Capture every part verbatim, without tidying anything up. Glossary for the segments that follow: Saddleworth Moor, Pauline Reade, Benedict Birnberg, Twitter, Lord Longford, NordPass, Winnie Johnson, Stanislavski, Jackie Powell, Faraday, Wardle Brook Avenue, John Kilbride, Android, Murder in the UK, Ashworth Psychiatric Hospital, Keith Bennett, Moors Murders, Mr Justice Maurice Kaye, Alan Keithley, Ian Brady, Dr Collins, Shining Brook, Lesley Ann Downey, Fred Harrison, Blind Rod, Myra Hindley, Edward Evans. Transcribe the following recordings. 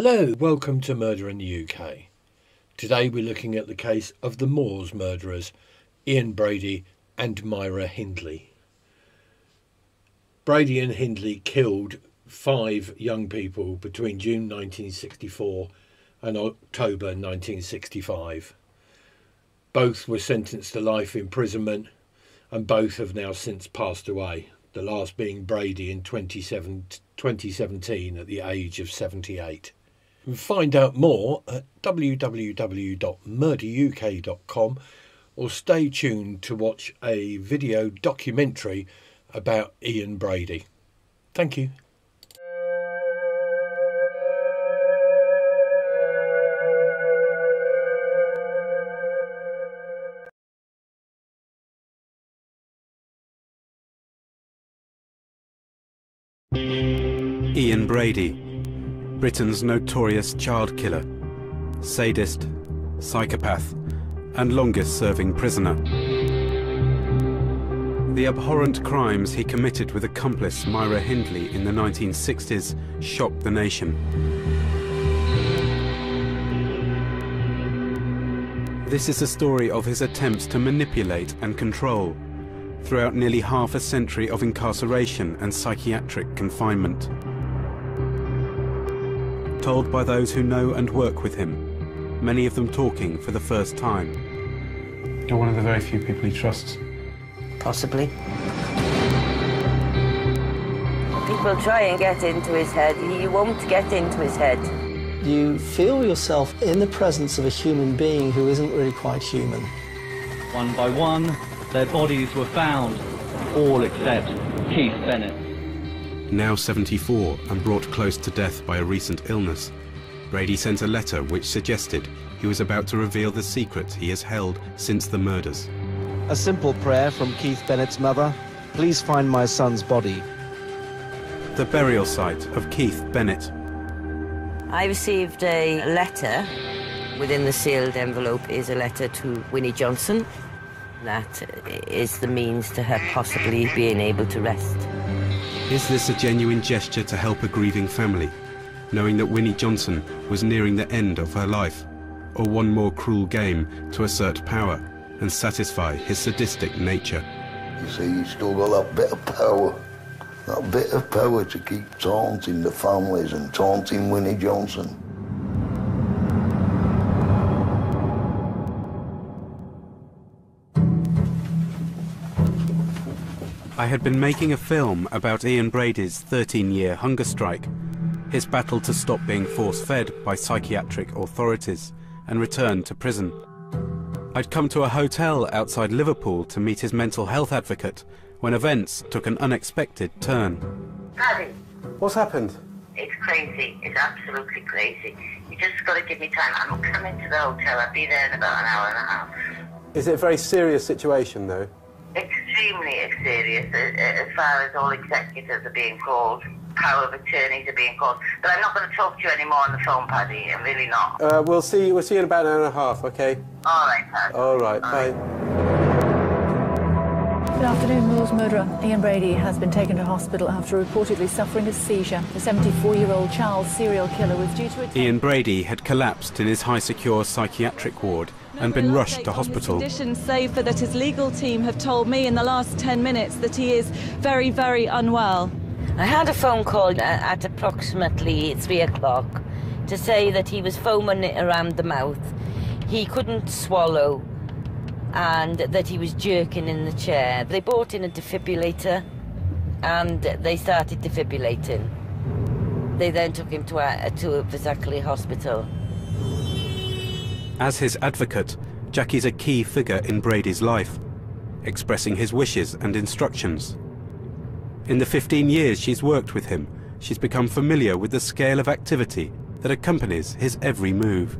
Hello, welcome to Murder in the U K. Today we're looking at the case of the Moors murderers, Ian Brady and Myra Hindley. Brady and Hindley killed five young people between June nineteen sixty-four and October nineteen sixty-five. Both were sentenced to life imprisonment and both have now since passed away, the last being Brady in twenty seventeen at the age of seventy-eight. Find out more at w w w dot murder u k dot com or stay tuned to watch a video documentary about Ian Brady. Thank you. Ian Brady, Britain's notorious child killer, sadist, psychopath, and longest-serving prisoner. The abhorrent crimes he committed with accomplice Myra Hindley in the nineteen sixties shocked the nation. This is a story of his attempts to manipulate and control throughout nearly half a century of incarceration and psychiatric confinement. Told by those who know and work with him, many of them talking for the first time. You're one of the very few people he trusts. Possibly. People try and get into his head. You won't get into his head. You feel yourself in the presence of a human being who isn't really quite human. One by one, their bodies were found, all except Keith Bennett. Now seventy-four and brought close to death by a recent illness, Brady sent a letter which suggested he was about to reveal the secret he has held since the murders. A simple prayer from Keith Bennett's mother, please find my son's body. The burial site of Keith Bennett. I received a letter. Within the sealed envelope is a letter to Winnie Johnson. That is the means to her possibly being able to rest. Is this a genuine gesture to help a grieving family, knowing that Winnie Johnson was nearing the end of her life, or one more cruel game to assert power and satisfy his sadistic nature? You see, you still got that bit of power, that bit of power to keep taunting the families and taunting Winnie Johnson. I had been making a film about Ian Brady's thirteen-year hunger strike, his battle to stop being force-fed by psychiatric authorities and return to prison. I'd come to a hotel outside Liverpool to meet his mental health advocate when events took an unexpected turn. Paddy. What's happened? It's crazy. It's absolutely crazy. You just got to give me time. I'm coming to the hotel. I'll be there in about an hour and a half. Is it a very serious situation, though? Extremely serious, as far as all executors are being called, power of attorneys are being called. But I'm not going to talk to you anymore on the phone, Paddy. I'm really not. Uh, we'll see. We'll see you in about an hour and a half. Okay. All right, Paddy. All right. All right. Bye. Good afternoon. Moors murderer Ian Brady has been taken to hospital after reportedly suffering a seizure. The seventy-four-year-old child's serial killer was due to. Ian Brady had collapsed in his high-secure psychiatric ward and been rushed to hospital. Save for that, his legal team have told me in the last ten minutes that he is very, very unwell. I had a phone call at approximately three o'clock to say that he was foaming around the mouth, he couldn't swallow, and that he was jerking in the chair. They brought in a defibrillator and they started defibrillating. They then took him to a, to a Vesacoli hospital. As his advocate, Jackie's a key figure in Brady's life, expressing his wishes and instructions. In the fifteen years she's worked with him, she's become familiar with the scale of activity that accompanies his every move.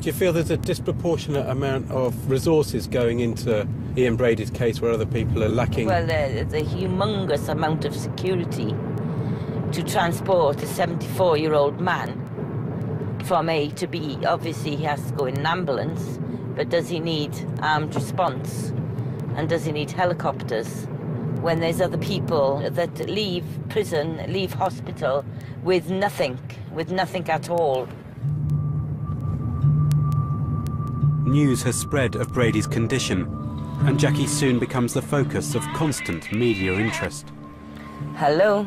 Do you feel there's a disproportionate amount of resources going into Ian Brady's case where other people are lacking? Well, there's a humongous amount of security to transport a seventy-four-year-old man from A to B. Obviously he has to go in an ambulance, but does he need armed response? And does he need helicopters? when there's other people that leave prison, leave hospital with nothing, with nothing at all. News has spread of Brady's condition, and Jackie soon becomes the focus of constant media interest. Hello?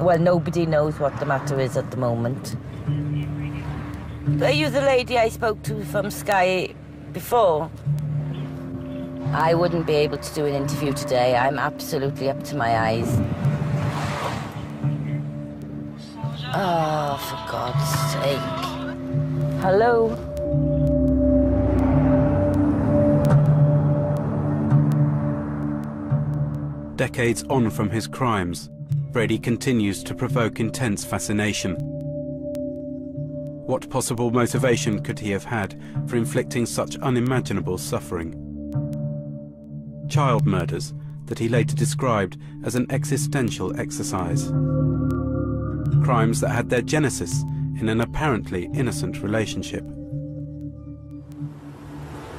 Well, nobody knows what the matter is at the moment. Are you the lady I spoke to from Sky before? I wouldn't be able to do an interview today. I'm absolutely up to my eyes. Oh, for God's sake. Hello? Decades on from his crimes, Brady continues to provoke intense fascination. What possible motivation could he have had for inflicting such unimaginable suffering? Child murders that he later described as an existential exercise. Crimes that had their genesis in an apparently innocent relationship.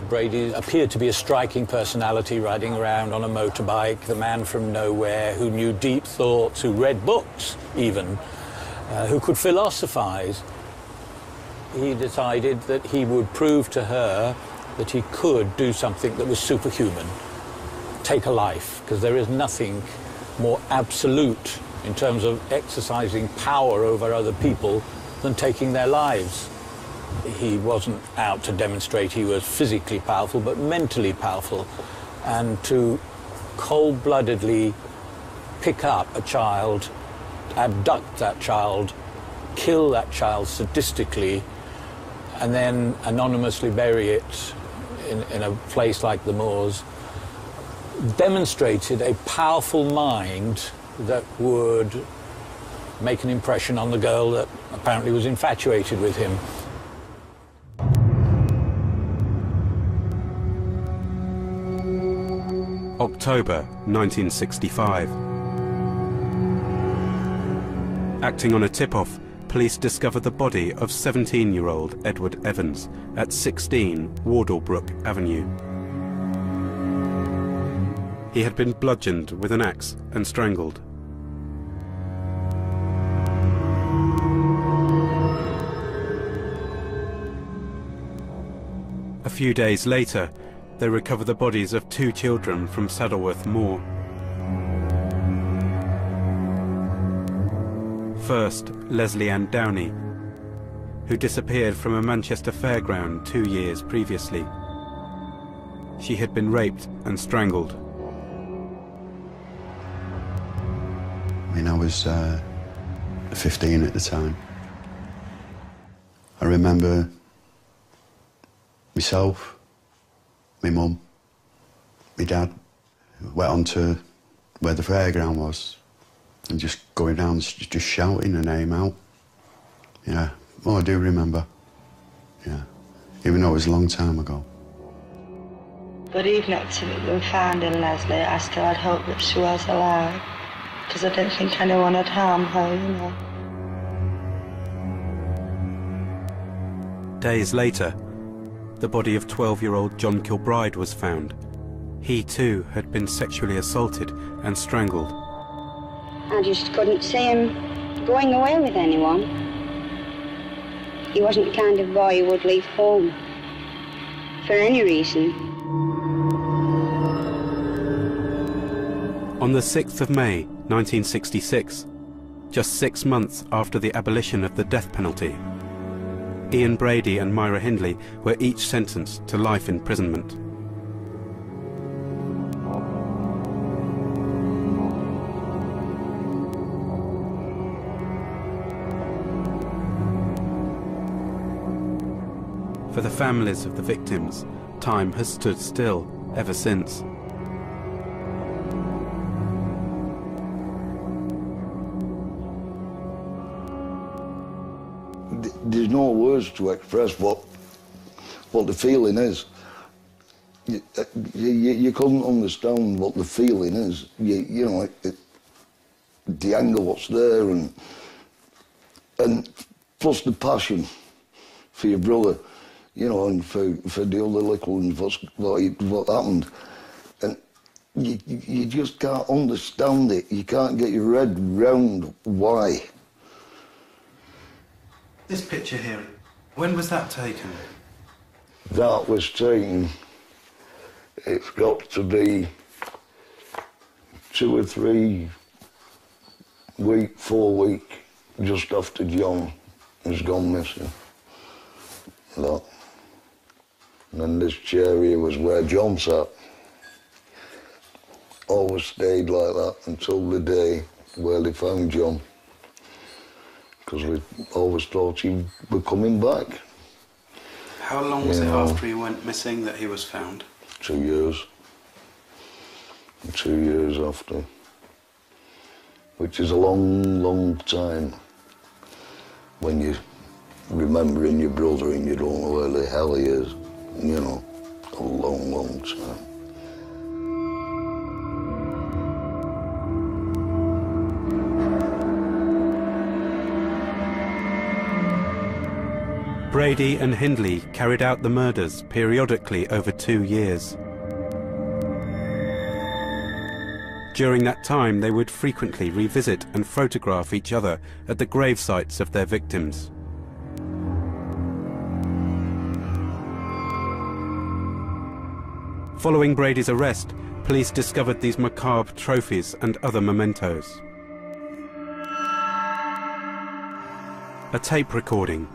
Brady appeared to be a striking personality, riding around on a motorbike, the man from nowhere who knew deep thoughts, who read books even, uh, who could philosophize. He decided that he would prove to her that he could do something that was superhuman, take a life, because there is nothing more absolute in terms of exercising power over other people than taking their lives. He wasn't out to demonstrate he was physically powerful, but mentally powerful. And to cold-bloodedly pick up a child, abduct that child, kill that child sadistically, and then anonymously bury it in, in a place like the Moors, demonstrated a powerful mind that would make an impression on the girl that apparently was infatuated with him. October nineteen sixty-five. Acting on a tip-off, police discover the body of seventeen-year-old Edward Evans at sixteen Wardle Brook Avenue. He had been bludgeoned with an axe and strangled. A few days later, they recover the bodies of two children from Saddleworth Moor. First, Lesley Ann Downey, who disappeared from a Manchester fairground two years previously. She had been raped and strangled. I mean, I was uh, fifteen at the time. I remember myself, my mum, my dad, went on to where the fairground was and just going down, just shouting her name out. Yeah, oh, I do remember. Yeah, even though it was a long time ago. But even after we'd been finding Lesley, I still had hope that she was alive, because I didn't think anyone had harmed her, you know. Days later, the body of twelve-year-old John Kilbride was found. He too had been sexually assaulted and strangled. I just couldn't see him going away with anyone. He wasn't the kind of boy who would leave home for any reason. On the sixth of May nineteen sixty-six, just six months after the abolition of the death penalty, Ian Brady and Myra Hindley were each sentenced to life imprisonment. For the families of the victims, time has stood still ever since. There's no words to express what what the feeling is. You, you, you couldn't understand what the feeling is. You, you know, it, it, the anger what's there, and and plus the passion for your brother, you know, and for for the other little ones, what's, what what happened, and you, you just can't understand it. You can't get your head round why. This picture here, when was that taken? That was taken, it's got to be two or three week, four week, just after John has gone missing. That. And then this chair here was where John sat. Always stayed like that until the day where they found John. Because we always thought he was coming back. How long was you it know, after he went missing that he was found? Two years. Two years after. Which is a long, long time when you're remembering your brother and you don't know where the hell he is. You know, a long, long time. Brady and Hindley carried out the murders periodically over two years. During that time, they would frequently revisit and photograph each other at the gravesites of their victims. Following Brady's arrest, police discovered these macabre trophies and other mementos. A tape recording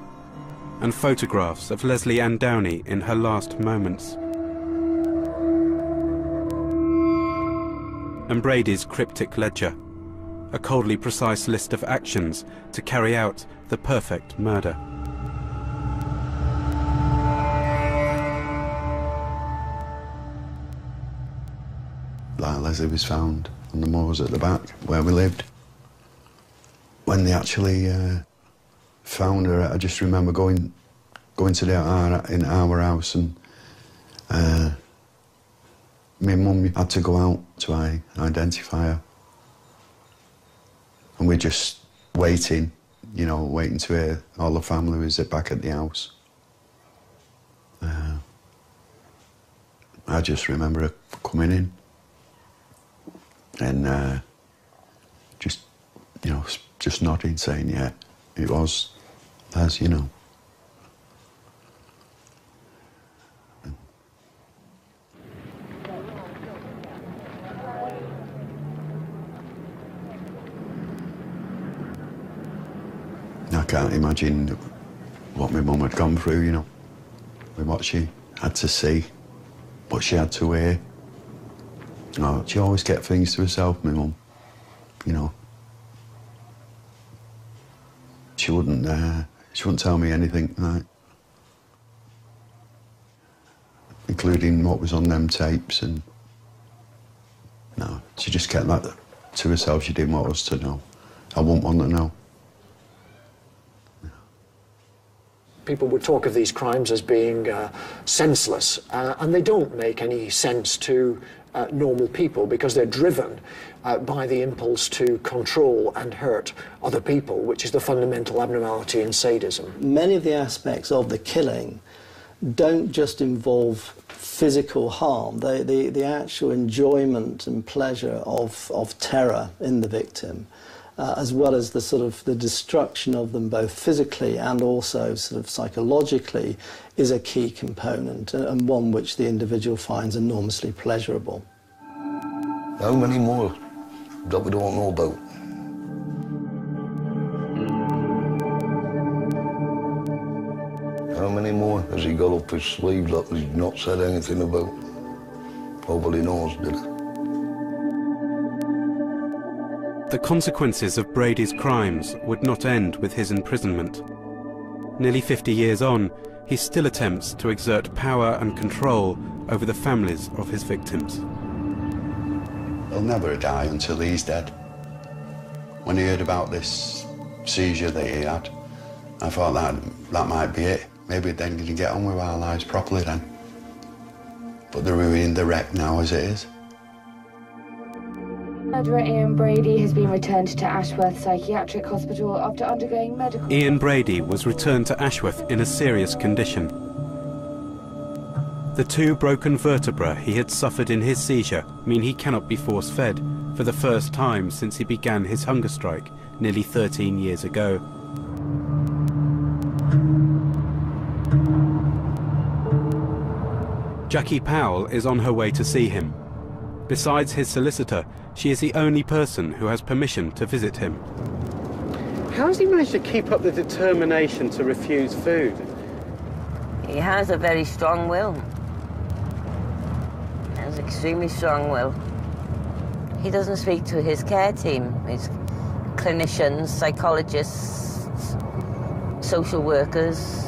and photographs of Lesley Ann Downey in her last moments. And Brady's cryptic ledger, a coldly precise list of actions to carry out the perfect murder. Like Lesley was found on the moors at the back where we lived. When they actually uh, found her, I just remember going going to the, our, in our house, and uh, my mum had to go out to I, identify her. And we're just waiting, you know, waiting to hear. All the family was back at the house. Uh, I just remember her coming in and uh, just, you know, just nodding, saying, yeah, it was, as you know. I can't imagine what my mum had gone through, you know, with what she had to see, what she had to hear. Oh, she always kept things to herself, my mum, you know. She wouldn't, uh, she wouldn't tell me anything, like, including what was on them tapes, and no, she just kept that to herself. She didn't want us to know. I wouldn't want to know. People would talk of these crimes as being uh, senseless, uh, and they don't make any sense to uh, normal people because they're driven uh, by the impulse to control and hurt other people, which is the fundamental abnormality in sadism. Many of the aspects of the killing don't just involve physical harm. They, the, the actual enjoyment and pleasure of, of terror in the victim, Uh, as well as the sort of the destruction of them both physically and also sort of psychologically, is a key component, and one which the individual finds enormously pleasurable. How many more that we don't know about? How many more has he got up his sleeve that he's not said anything about? Nobody knows, did he? The consequences of Brady's crimes would not end with his imprisonment. Nearly fifty years on, he still attempts to exert power and control over the families of his victims. He'll never die until he's dead. When he heard about this seizure that he had, I thought that that might be it. Maybe then we can get on with our lives properly then. But they're ruining the wreck now as it is. Murderer Ian Brady has been returned to Ashworth Psychiatric Hospital after undergoing medical... Ian Brady was returned to Ashworth in a serious condition. The two broken vertebrae he had suffered in his seizure mean he cannot be force-fed for the first time since he began his hunger strike nearly thirteen years ago. Jackie Powell is on her way to see him. Besides his solicitor, she is the only person who has permission to visit him. How has he managed to keep up the determination to refuse food? He has a very strong will. He has an extremely strong will. He doesn't speak to his care team, his clinicians, psychologists, social workers.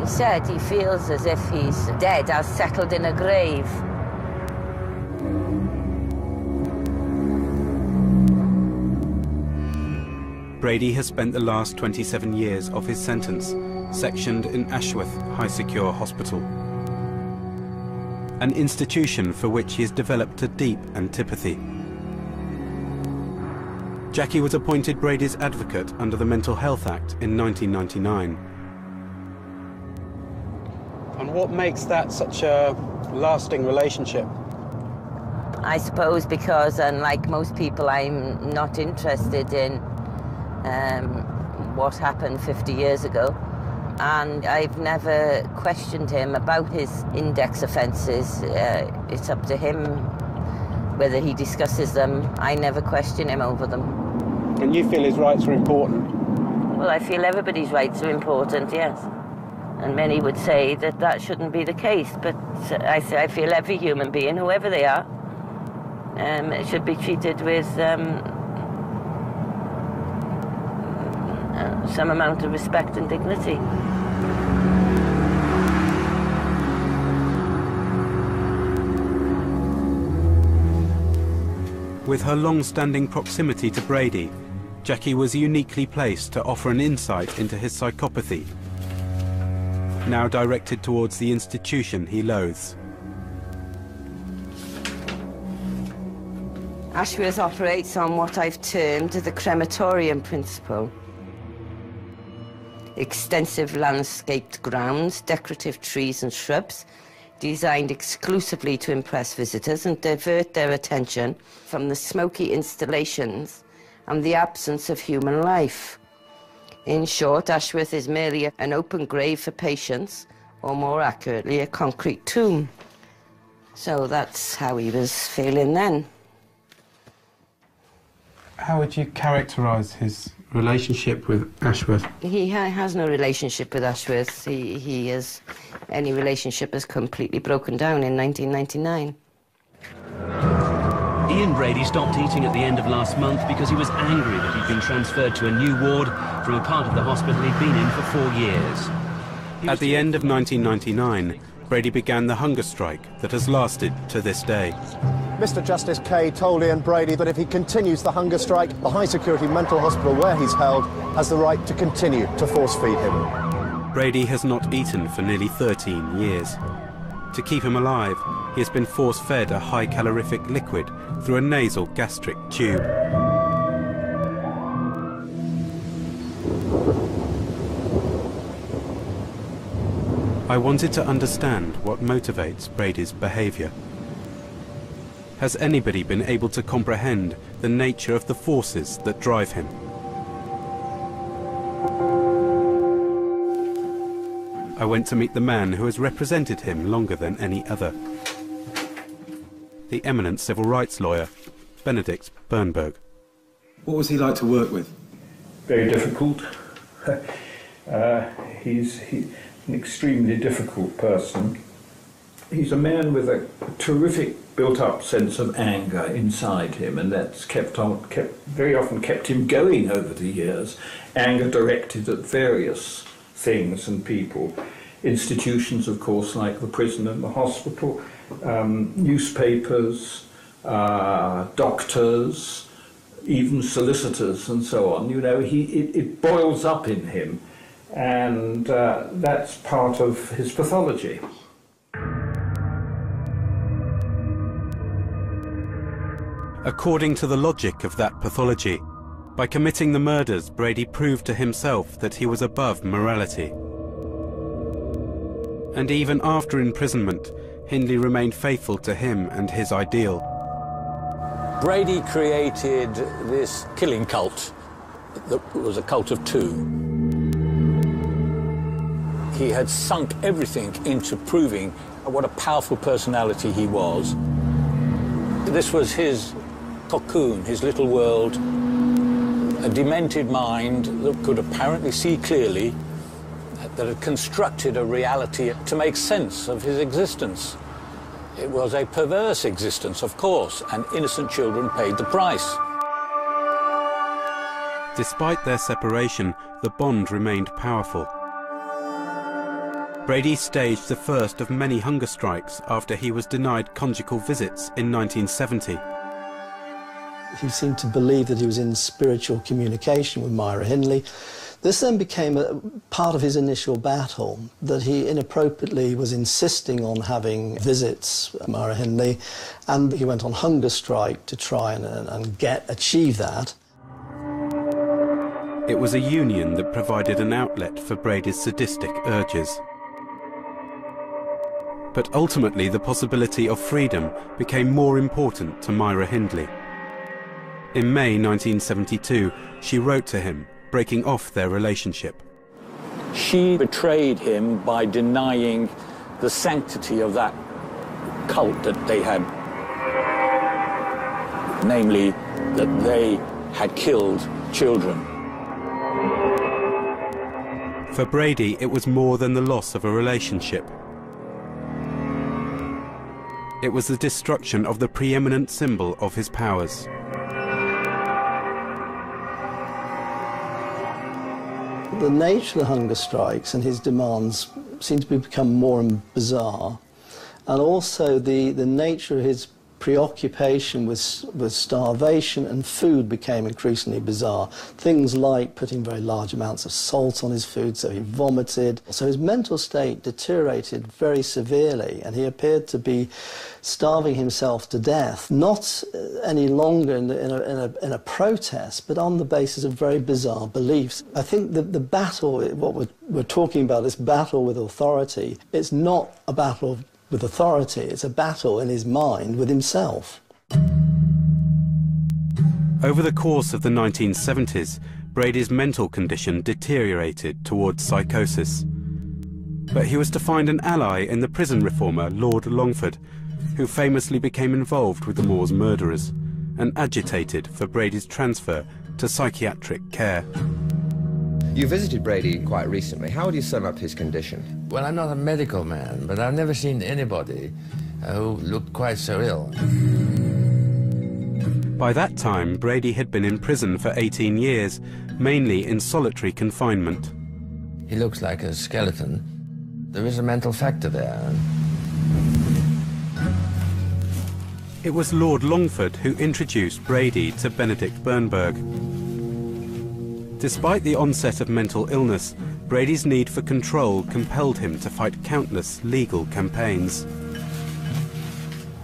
He said he feels as if he's dead, as settled in a grave. Brady has spent the last twenty-seven years of his sentence sectioned in Ashworth High Secure Hospital, an institution for which he has developed a deep antipathy. Jackie was appointed Brady's advocate under the Mental Health Act in nineteen ninety-nine. And what makes that such a lasting relationship? I suppose because, unlike most people, I'm not interested in Um, what happened fifty years ago, and I've never questioned him about his index offences. Uh, it's up to him whether he discusses them. I never question him over them. And you feel his rights are important? Well, I feel everybody's rights are important, yes. And many would say that that shouldn't be the case, but I, I feel every human being, whoever they are, um, should be treated with Um, some amount of respect and dignity. With her long-standing proximity to Brady, Jackie was uniquely placed to offer an insight into his psychopathy, now directed towards the institution he loathes. Ashworth operates on what I've termed the crematorium principle. Extensive landscaped grounds, decorative trees and shrubs, designed exclusively to impress visitors and divert their attention from the smoky installations and the absence of human life. In short, Ashworth is merely an open grave for patients, or more accurately, a concrete tomb. So that's how he was feeling then. How would you characterise his relationship with Ashworth? He ha has no relationship with Ashworth. He, he is, any relationship is completely broken down in nineteen ninety-nine. Ian Brady stopped eating at the end of last month because he was angry that he'd been transferred to a new ward from a part of the hospital he'd been in for four years. At the end of nineteen ninety-nine, Brady began the hunger strike that has lasted to this day. Mr Justice Kaye told Ian Brady that if he continues the hunger strike, the high-security mental hospital where he's held has the right to continue to force-feed him. Brady has not eaten for nearly thirteen years. To keep him alive, he has been force-fed a high-calorific liquid through a nasal gastric tube. I wanted to understand what motivates Brady's behaviour. Has anybody been able to comprehend the nature of the forces that drive him? I went to meet the man who has represented him longer than any other, the eminent civil rights lawyer, Benedict Birnberg. What was he like to work with? Very difficult. uh, he's he, an extremely difficult person. He's a man with a terrific built-up sense of anger inside him, and that's kept on, kept, very often kept him going over the years. Anger directed at various things and people. Institutions, of course, like the prison and the hospital, um, newspapers, uh, doctors, even solicitors and so on. You know, he, it, it boils up in him, and uh, that's part of his pathology. According to the logic of that pathology, by committing the murders, Brady proved to himself that he was above morality. and even after imprisonment, Hindley remained faithful to him and his ideal. Brady created this killing cult that was a cult of two. He had sunk everything into proving what a powerful personality he was. This was his cocoon, his little world, a demented mind that could apparently see clearly, that had constructed a reality to make sense of his existence. It was a perverse existence, of course, and innocent children paid the price. Despite their separation, the bond remained powerful. Brady staged the first of many hunger strikes after he was denied conjugal visits in nineteen seventy. He seemed to believe that he was in spiritual communication with Myra Hindley. This then became a part of his initial battle, that he inappropriately was insisting on having visits with Myra Hindley, and he went on hunger strike to try and, and get, achieve that. It was a union that provided an outlet for Brady's sadistic urges. But ultimately, the possibility of freedom became more important to Myra Hindley. In May nineteen seventy-two, she wrote to him, breaking off their relationship. She betrayed him by denying the sanctity of that cult that they had. Namely, that they had killed children. For Brady, it was more than the loss of a relationship. It was the destruction of the preeminent symbol of his powers. The nature of the hunger strikes and his demands seem to become more and bizarre, and also the, the nature of his preoccupation with, with starvation and food became increasingly bizarre. Things like putting very large amounts of salt on his food so he vomited. So his mental state deteriorated very severely, and he appeared to be starving himself to death, not any longer in, the, in, a, in, a, in a protest, but on the basis of very bizarre beliefs. I think that the battle, what we're, we're talking about, this battle with authority, it's not a battle of with authority, it's a battle in his mind with himself. Over the course of the nineteen seventies, Brady's mental condition deteriorated towards psychosis. But he was to find an ally in the prison reformer Lord Longford, who famously became involved with the Moor's murderers and agitated for Brady's transfer to psychiatric care. You visited Brady quite recently. How would you sum up his condition? Well, I'm not a medical man, but I've never seen anybody who looked quite so ill. By that time, Brady had been in prison for eighteen years, mainly in solitary confinement. He looks like a skeleton. There is a mental factor there. It was Lord Longford who introduced Brady to Benedict Birnberg. Despite the onset of mental illness, Brady's need for control compelled him to fight countless legal campaigns.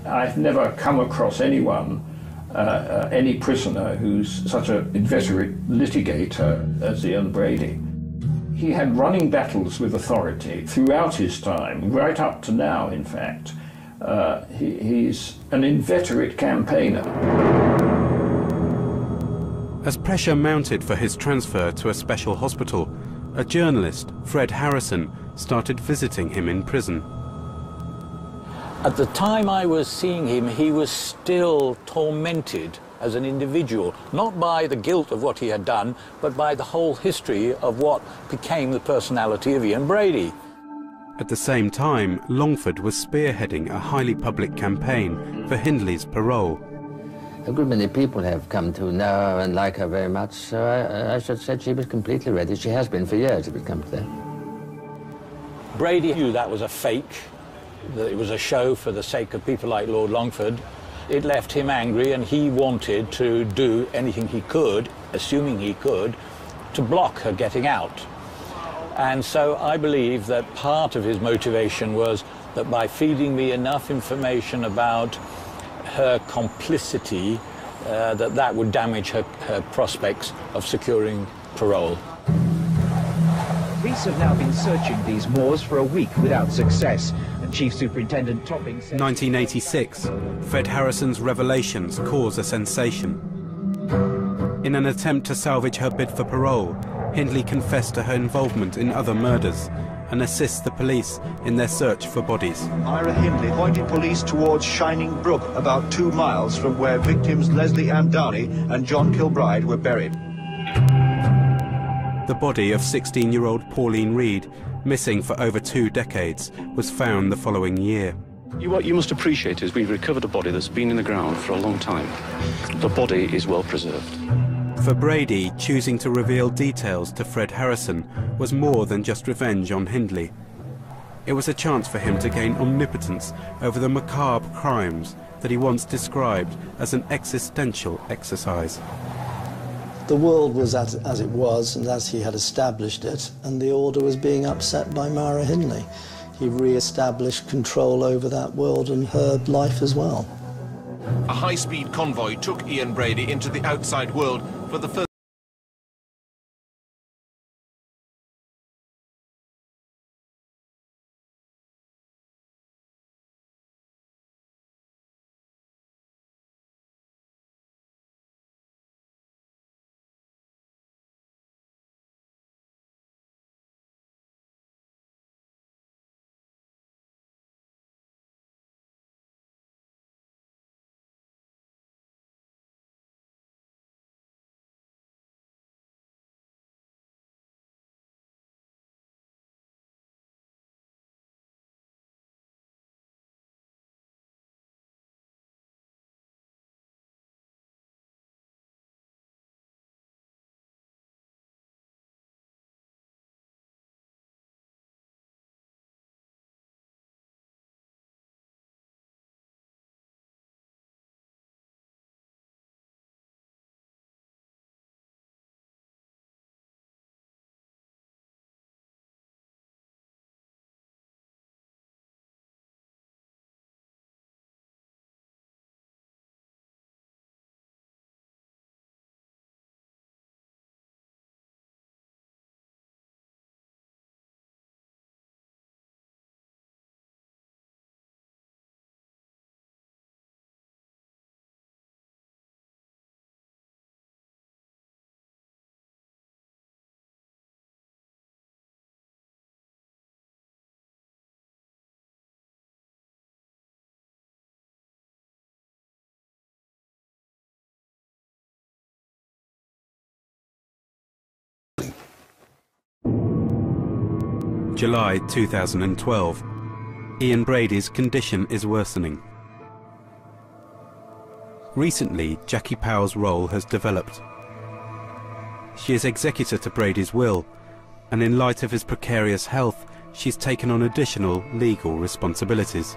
I've never come across anyone, uh, uh, any prisoner, who's such an inveterate litigator as Ian Brady. He had running battles with authority throughout his time, right up to now, in fact. Uh, he, he's an inveterate campaigner. As pressure mounted for his transfer to a special hospital, a journalist, Fred Harrison, started visiting him in prison. At the time I was seeing him, he was still tormented as an individual, not by the guilt of what he had done, but by the whole history of what became the personality of Ian Brady. At the same time, Longford was spearheading a highly public campaign for Hindley's parole. A good many people have come to know and like her very much, so I, I should say she was completely ready. She has been for years, if it comes to that. Brady knew that was a fake, that it was a show for the sake of people like Lord Longford. It left him angry, and he wanted to do anything he could, assuming he could, to block her getting out. And so I believe that part of his motivation was that by feeding me enough information about her complicity, uh, that that would damage her, her prospects of securing parole. Police have now been searching these moors for a week without success, and Chief Superintendent Topping said... nineteen eighty-six. Fred Harrison's revelations cause a sensation. In an attempt to salvage her bid for parole, Hindley confessed to her involvement in other murders and assists the police in their search for bodies. Myra Hindley pointed police towards Shining Brook, about two miles from where victims Lesley Ann Downey and John Kilbride were buried. The body of sixteen-year-old Pauline Reade, missing for over two decades, was found the following year. You, what you must appreciate is we've recovered a body that's been in the ground for a long time. The body is well preserved. For Brady, choosing to reveal details to Fred Harrison was more than just revenge on Hindley. It was a chance for him to gain omnipotence over the macabre crimes that he once described as an existential exercise. The world was as, as it was and as he had established it, and the order was being upset by Myra Hindley. He re-established control over that world and her life as well. A high-speed convoy took Ian Brady into the outside world for the first... July two thousand twelve. Ian Brady's condition is worsening. Recently, Jackie Powell's role has developed. She is executor to Brady's will, and in light of his precarious health, she's taken on additional legal responsibilities.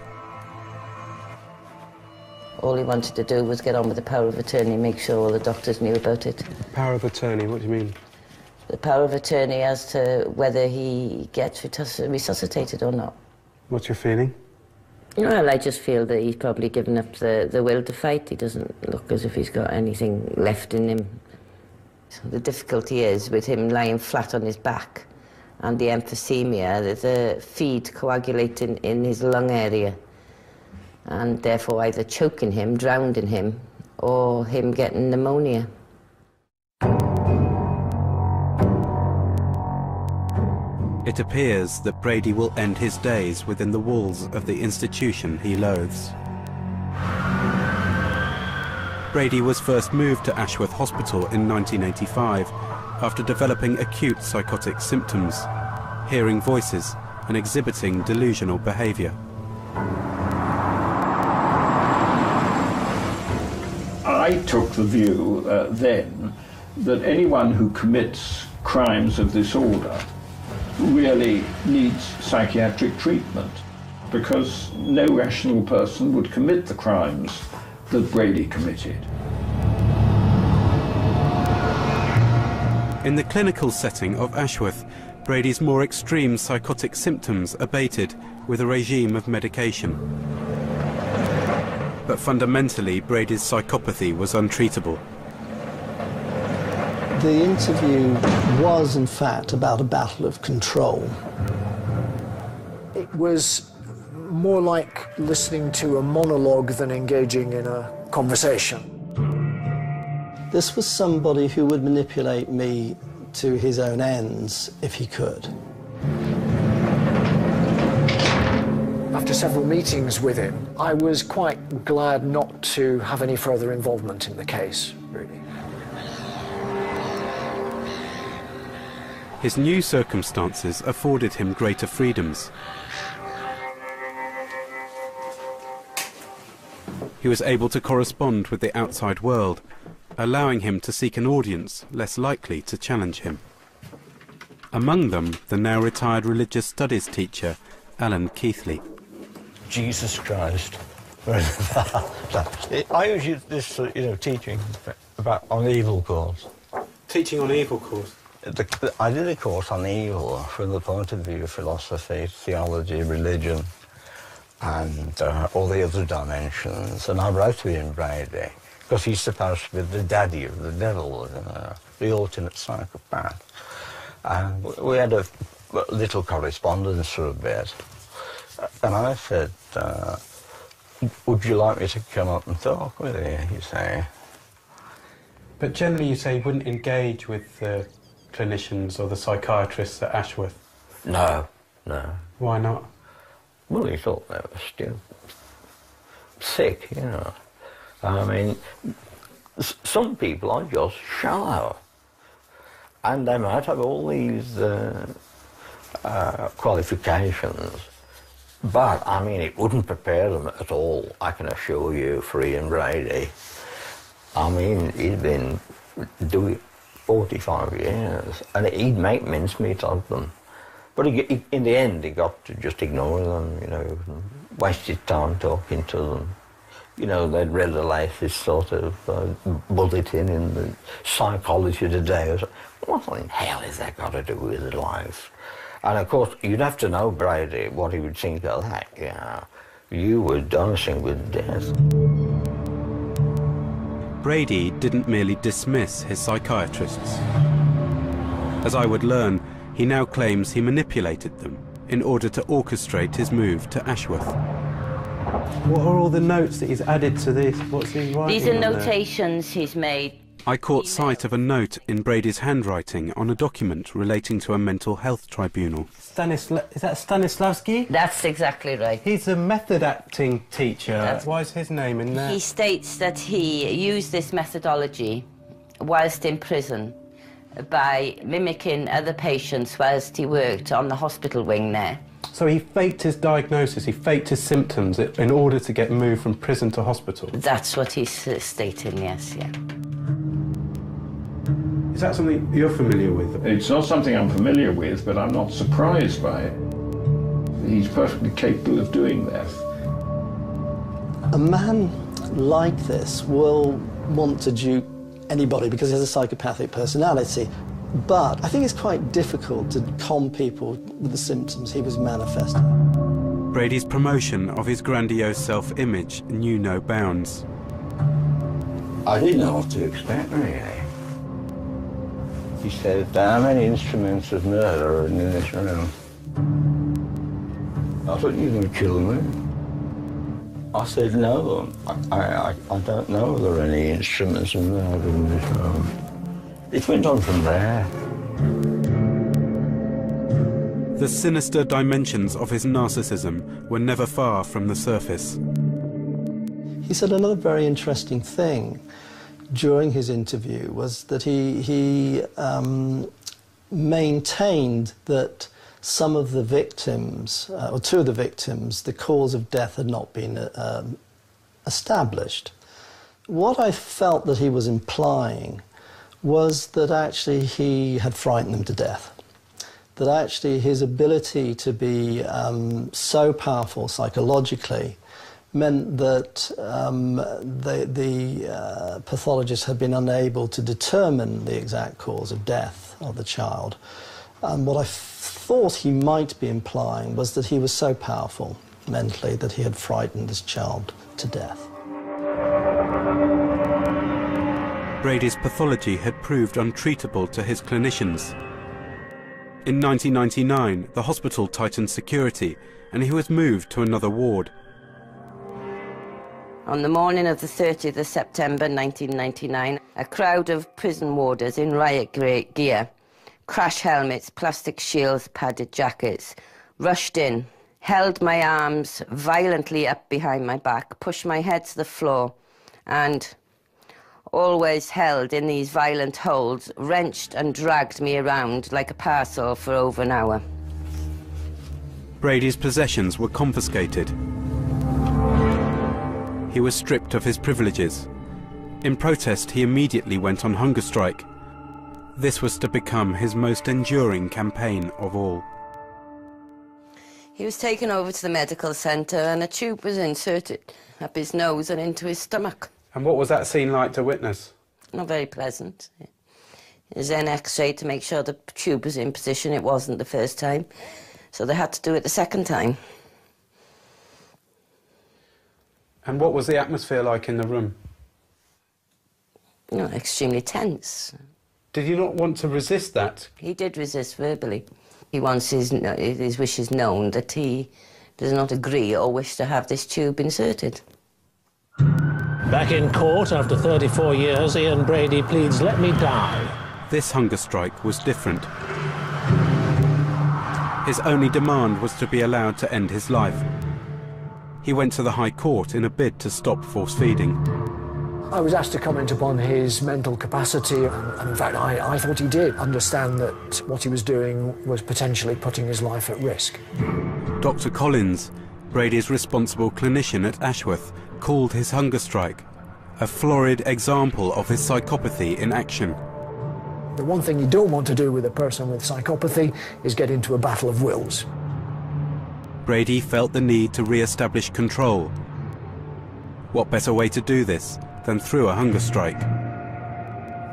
All he wanted to do was get on with the power of attorney and make sure all the doctors knew about it. Power of attorney, what do you mean? The power of attorney as to whether he gets resuscitated or not. What's your feeling? Well, I just feel that he's probably given up the, the will to fight. He doesn't look as if he's got anything left in him. So the difficulty is with him lying flat on his back and the emphysema, the feed coagulating in his lung area, and therefore either choking him, drowning him, or him getting pneumonia. It appears that Brady will end his days within the walls of the institution he loathes. Brady was first moved to Ashworth Hospital in nineteen eighty-five after developing acute psychotic symptoms, hearing voices and exhibiting delusional behaviour. I took the view uh, then that anyone who commits crimes of this order really needs psychiatric treatment, because no rational person would commit the crimes that Brady committed. In the clinical setting of Ashworth, Brady's more extreme psychotic symptoms abated with a regime of medication. But fundamentally, Brady's psychopathy was untreatable. The interview was, in fact, about a battle of control. It was more like listening to a monologue than engaging in a conversation. This was somebody who would manipulate me to his own ends, if he could. After several meetings with him, I was quite glad not to have any further involvement in the case, really. His new circumstances afforded him greater freedoms. He was able to correspond with the outside world, allowing him to seek an audience less likely to challenge him. Among them, the now retired religious studies teacher, Alan Keithley. Jesus Christ. I always use this, you know, teaching about on evil course. Teaching on evil course? The, I did a course on evil from the point of view of philosophy, theology, religion, and uh, all the other dimensions. And I wrote to Ian Brady, because he's supposed to be the daddy of the devil, you know, the ultimate psychopath. And we had a little correspondence for a bit. And I said, uh, would you like me to come up and talk with you, you say? But generally you say you wouldn't engage with the clinicians or the psychiatrists at Ashworth? No, no. Why not? Well, he thought they were still sick, you know. I mean, some people are just shallow. And they might have all these uh, uh, qualifications. But, I mean, it wouldn't prepare them at all, I can assure you, for Ian Brady. I mean, he'd been doing it forty-five years, and he'd make mincemeat of them. But he, he, in the end, he got to just ignore them, you know, wasted time talking to them. You know, they'd read the latest sort of uh, bulletin in the Psychology Today or something. What in hell has that got to do with life? And of course, you'd have to know Brady what he would think of that, you know. You were dancing with death. Brady didn't merely dismiss his psychiatrists. As I would learn, he now claims he manipulated them in order to orchestrate his move to Ashworth. What are all the notes that he's added to this? What's he writing? These are notations he's made. I caught sight of a note in Brady's handwriting on a document relating to a mental health tribunal. Stanisla is that Stanislavski? That's exactly right. He's a method acting teacher. That's... Why is his name in there? He states that he used this methodology whilst in prison by mimicking other patients whilst he worked on the hospital wing there. So he faked his diagnosis, he faked his symptoms in order to get moved from prison to hospital? That's what he's uh, stating, yes, yeah. Is that something you're familiar with? It's not something I'm familiar with, but I'm not surprised by it. He's perfectly capable of doing that. A man like this will want to dupe anybody because he has a psychopathic personality. But I think it's quite difficult to calm people with the symptoms he was manifesting. Brady's promotion of his grandiose self-image knew no bounds. I didn't know what to expect, really. He said, how many instruments of murder are in this room? I thought, you're going to kill me. I said, no, I, I, I don't know if there are any instruments of murder in this room. It went on from there. The sinister dimensions of his narcissism were never far from the surface. He said another very interesting thing during his interview was that he, he um, maintained that some of the victims, uh, or two of the victims, the cause of death had not been uh, established. What I felt that he was implying was that actually he had frightened them to death. That actually his ability to be um, so powerful psychologically meant that um, the, the uh, pathologist had been unable to determine the exact cause of death of the child. And what I thought he might be implying was that he was so powerful mentally that he had frightened this child to death. Brady's pathology had proved untreatable to his clinicians. In nineteen ninety-nine, the hospital tightened security and he was moved to another ward. On the morning of the thirtieth of September nineteen ninety-nine, a crowd of prison warders in riot gear, crash helmets, plastic shields, padded jackets, rushed in, held my arms violently up behind my back, pushed my head to the floor, and, always held in these violent holds, wrenched and dragged me around like a parcel for over an hour. Brady's possessions were confiscated. He was stripped of his privileges. In protest, he immediately went on hunger strike. This was to become his most enduring campaign of all. He was taken over to the medical centre and a tube was inserted up his nose and into his stomach. And what was that scene like to witness? Not very pleasant. It was then x-rayed to make sure the tube was in position. It wasn't the first time, so they had to do it the second time. And what was the atmosphere like in the room? You know, extremely tense. Did you not want to resist that? He did resist verbally. He wants his, his wishes known that he does not agree or wish to have this tube inserted. Back in court after thirty-four years, Ian Brady pleads, "Let me die." This hunger strike was different. His only demand was to be allowed to end his life. He went to the High Court in a bid to stop force feeding. I was asked to comment upon his mental capacity, and in fact I, I thought he did understand that what he was doing was potentially putting his life at risk. Dr Collins, Brady's responsible clinician at Ashworth, called his hunger strike a florid example of his psychopathy in action. The one thing you don't want to do with a person with psychopathy is get into a battle of wills. Brady felt the need to re-establish control. What better way to do this than through a hunger strike?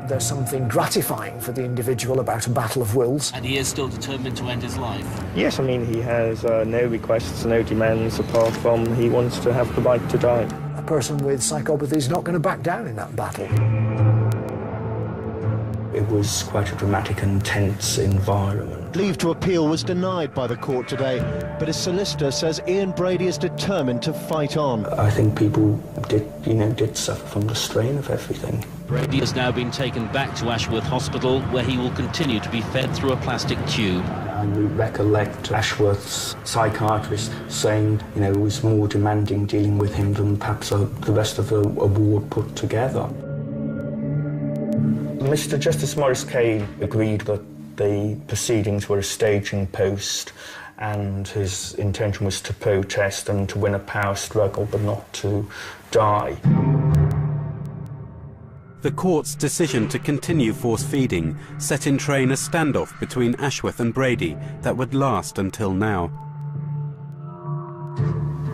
There's something gratifying for the individual about a battle of wills. And he is still determined to end his life? Yes, I mean, he has uh, no requests, no demands, apart from he wants to have the right to die. A person with psychopathy is not going to back down in that battle. It was quite a dramatic and tense environment. Leave to appeal was denied by the court today, but his solicitor says Ian Brady is determined to fight on. I think people did, you know, did suffer from the strain of everything. Brady has now been taken back to Ashworth Hospital, where he will continue to be fed through a plastic tube. I recollect Ashworth's psychiatrist saying, you know, it was more demanding dealing with him than perhaps a, the rest of the ward put together. Mr Justice Maurice Kaye agreed that the proceedings were a staging post and his intention was to protest and to win a power struggle but not to die. The court's decision to continue force feeding set in train a standoff between Ashworth and Brady that would last until now.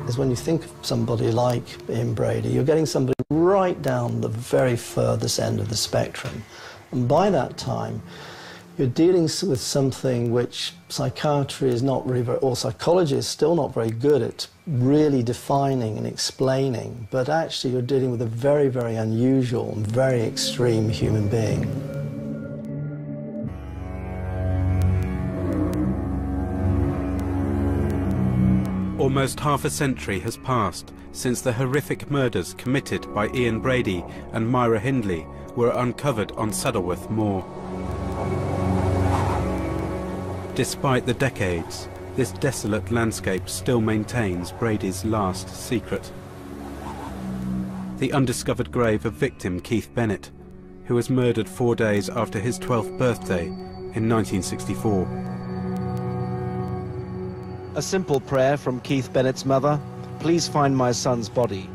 Is when you think of somebody like Ian Brady, you're getting somebody right down the very furthest end of the spectrum. And by that time, you're dealing with something which psychiatry is not really, very, or psychology is still not very good at really defining and explaining, but actually you're dealing with a very, very unusual and very extreme human being. Almost half a century has passed since the horrific murders committed by Ian Brady and Myra Hindley were uncovered on Saddleworth Moor. Despite the decades, this desolate landscape still maintains Brady's last secret. The undiscovered grave of victim Keith Bennett, who was murdered four days after his twelfth birthday in nineteen sixty-four. A simple prayer from Keith Bennett's mother, "Please find my son's body."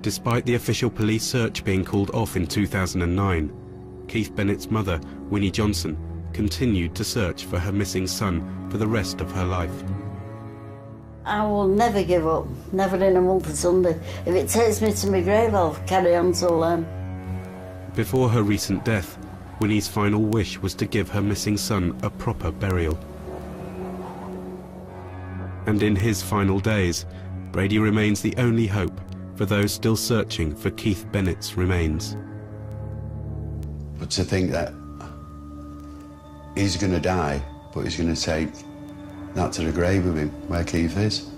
Despite the official police search being called off in two thousand nine, Keith Bennett's mother, Winnie Johnson, continued to search for her missing son for the rest of her life. I will never give up, never in a month of Sunday. If it takes me to my grave, I'll carry on till then. Before her recent death, Winnie's final wish was to give her missing son a proper burial. And in his final days, Brady remains the only hope for those still searching for Keith Bennett's remains. But to think that he's going to die, but he's going to take that to the grave with him, where Keith is.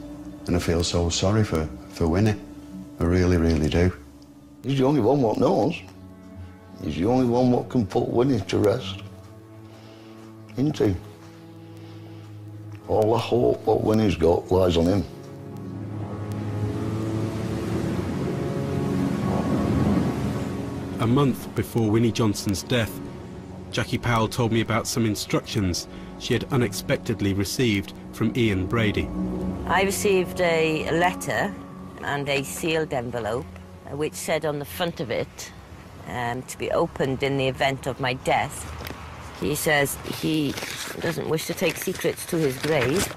And I feel so sorry for, for Winnie. I really, really do. He's the only one what knows. He's the only one what can put Winnie to rest. Isn't he? All the hope that Winnie's got lies on him. A month before Winnie Johnson's death, Jackie Powell told me about some instructions she had unexpectedly received from Ian Brady. I received a letter and a sealed envelope which said on the front of it, um, to be opened in the event of my death. He says he doesn't wish to take secrets to his grave,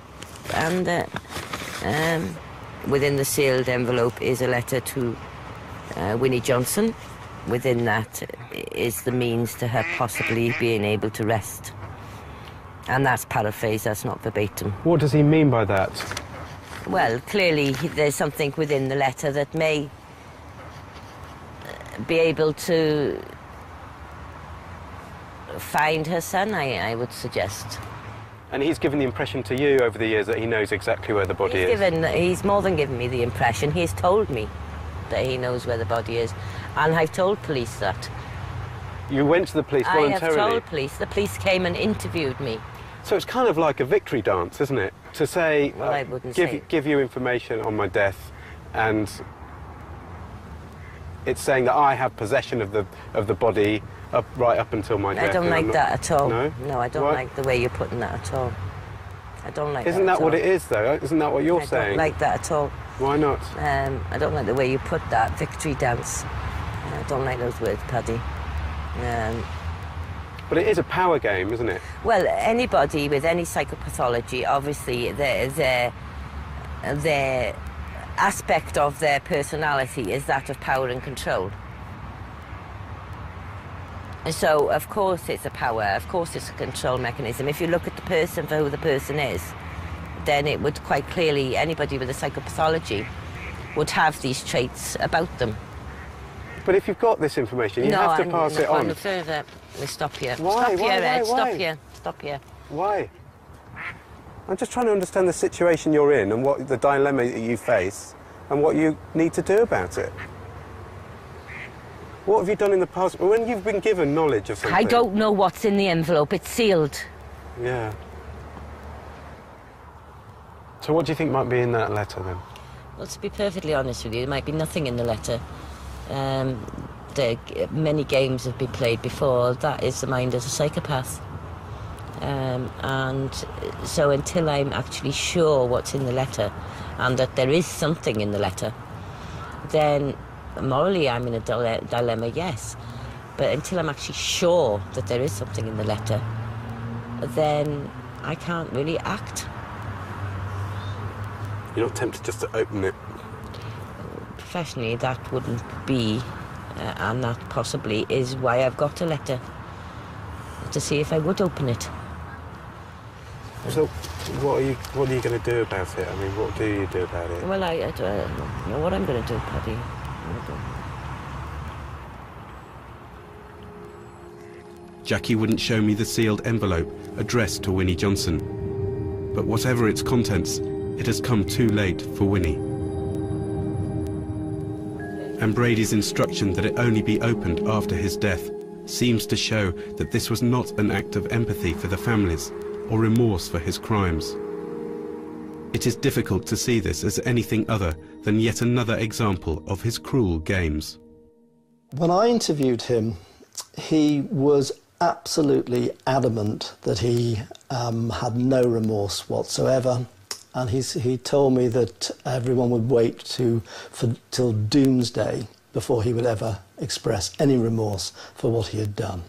and that uh, um, within the sealed envelope is a letter to uh, Winnie Johnson. Within that is the means to her possibly being able to rest. And that's paraphrased, that's not verbatim. What does he mean by that? Well, clearly there's something within the letter that may be able to find her son, I, I would suggest. And he's given the impression to you over the years that he knows exactly where the body he's is? Given, he's more than given me the impression. He's told me that he knows where the body is. And I've told police that. You went to the police voluntarily? I have told police. The police came and interviewed me. So it's kind of like a victory dance, isn't it? To say, well, uh, I wouldn't give, say... give you information on my death, and it's saying that I have possession of the, of the body up, right up until my I death. I don't like not... that at all. No? No, I don't right. like the way you're putting that at all. I don't like isn't that Isn't that what all. It is, though? Isn't that what you're I saying? I don't like that at all. Why not? Um, I don't like the way you put that, victory dance. I don't like those words, Paddy. Um, but it is a power game, isn't it? Well, anybody with any psychopathology, obviously, their, their, their aspect of their personality is that of power and control. And so, of course, it's a power, of course it's a control mechanism. If you look at the person for who the person is, then it would quite clearly, anybody with a psychopathology would have these traits about them. But if you've got this information, you no, have to I'm pass it on. No, further. We'll stop here. Why? Stop why, here, why, Ed. Why? Stop here. Stop here. Why? I'm just trying to understand the situation you're in and what the dilemma that you face and what you need to do about it. What have you done in the past? When you've been given knowledge of something... I don't know what's in the envelope. It's sealed. Yeah. So what do you think might be in that letter, then? Well, to be perfectly honest with you, there might be nothing in the letter. Um, the, many games have been played before. That is the mind of a psychopath, um, and so until I'm actually sure what's in the letter and that there is something in the letter, then morally I'm in a dile dilemma, yes, but until I'm actually sure that there is something in the letter, then I can't really act. You're not tempted just to open it? Professionally, that wouldn't be, uh, and that possibly is why I've got a letter, to see if I would open it. So, what are you, what are you going to do about it? I mean, what do you do about it? Well, I, I don't know what I'm going to do, Paddy. Jackie wouldn't show me the sealed envelope addressed to Winnie Johnson, but whatever its contents, it has come too late for Winnie. And Brady's instruction that it only be opened after his death seems to show that this was not an act of empathy for the families or remorse for his crimes. It is difficult to see this as anything other than yet another example of his cruel games. When I interviewed him, he was absolutely adamant that he um, had no remorse whatsoever. And he's, he told me that everyone would wait to, for, till doomsday before he would ever express any remorse for what he had done.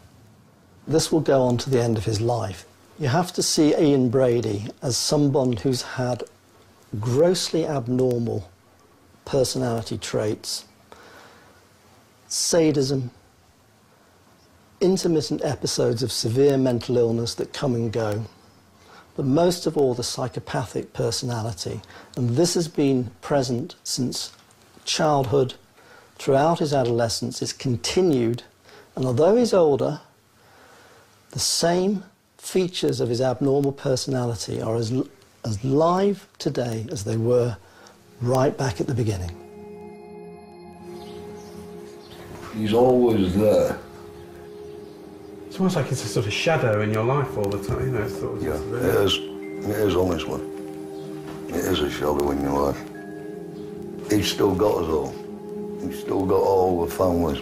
This will go on to the end of his life. You have to see Ian Brady as someone who's had grossly abnormal personality traits, sadism, intermittent episodes of severe mental illness that come and go, but most of all the psychopathic personality. And this has been present since childhood, throughout his adolescence. It's continued, and although he's older, The same features of his abnormal personality are as, as live today as they were right back at the beginning. He's always there. It's almost like it's a sort of shadow in your life all the time, you know. It's sort of yeah, it is. It is always one. It is a shadow in your life. He's still got us all. He's still got all the families.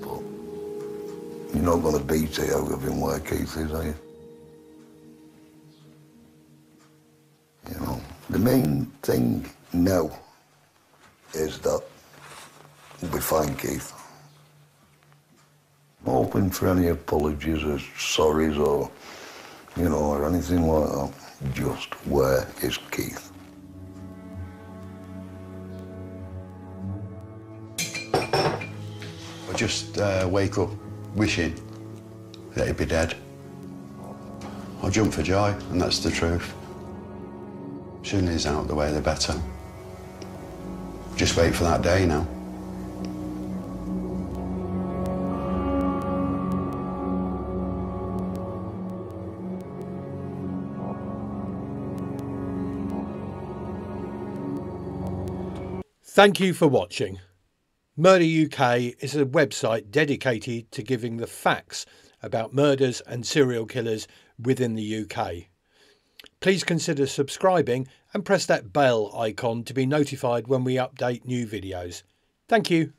But you're not going to beat it out of him where Keith is, are you? You know, the main thing now is that we find Keith. I'm hoping for any apologies or sorries or, you know, or anything like that. Just where is Keith? I just uh, wake up wishing that he'd be dead. I jump for joy, and that's the truth. The sooner he's out of the way, the better. Just wait for that day now. Thank you for watching. Murder U K is a website dedicated to giving the facts about murders and serial killers within the U K. Please consider subscribing and press that bell icon to be notified when we update new videos. Thank you.